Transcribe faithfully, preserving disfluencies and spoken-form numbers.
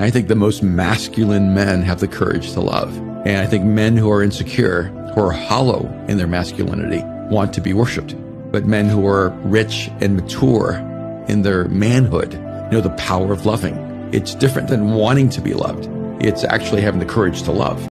And I think the most masculine men have the courage to love. And I think men who are insecure, who are hollow in their masculinity, want to be worshipped. But men who are rich and mature in their manhood know the power of loving. It's different than wanting to be loved. It's actually having the courage to love.